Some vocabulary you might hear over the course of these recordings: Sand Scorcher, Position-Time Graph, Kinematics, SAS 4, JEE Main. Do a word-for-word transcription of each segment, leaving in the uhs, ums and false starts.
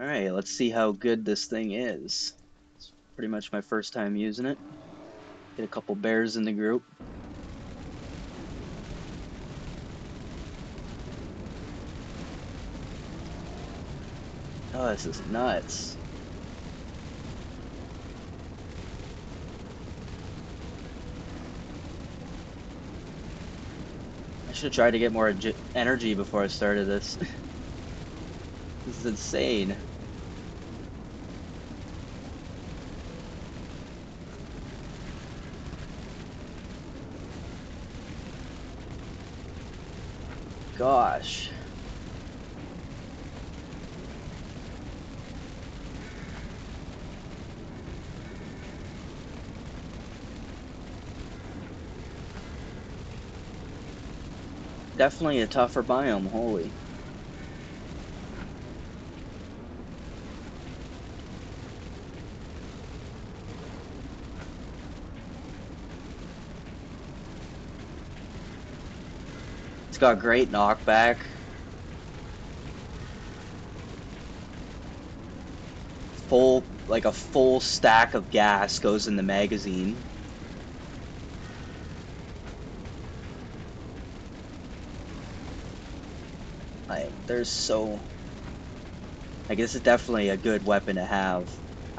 Alright, let's see how good this thing is. It's pretty much my first time using it. Get a couple bears in the group. Oh, this is nuts. I should have tried to get more energy before I started this. This is insane. Gosh. Definitely a tougher biome, holy. It's got great knockback. Full, like a full stack of gas goes in the magazine. Like, there's so... Like, this is definitely a good weapon to have.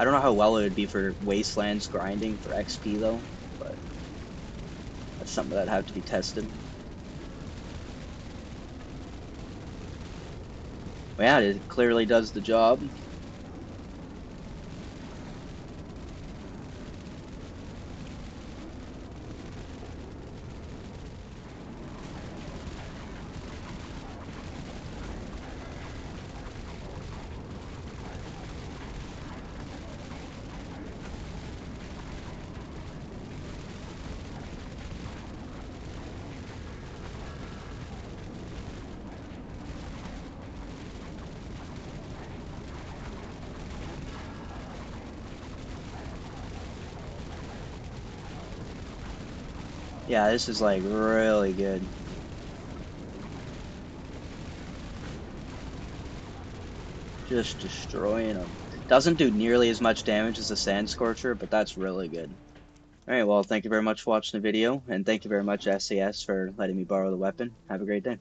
I don't know how well it would be for Wastelands grinding for X P, though. But that's something that'd have to be tested. But yeah, it clearly does the job. Yeah, this is like really good. Just destroying them. Doesn't do nearly as much damage as the Sand Scorcher, but that's really good. Alright, well, thank you very much for watching the video, and thank you very much, S A S, for letting me borrow the weapon. Have a great day.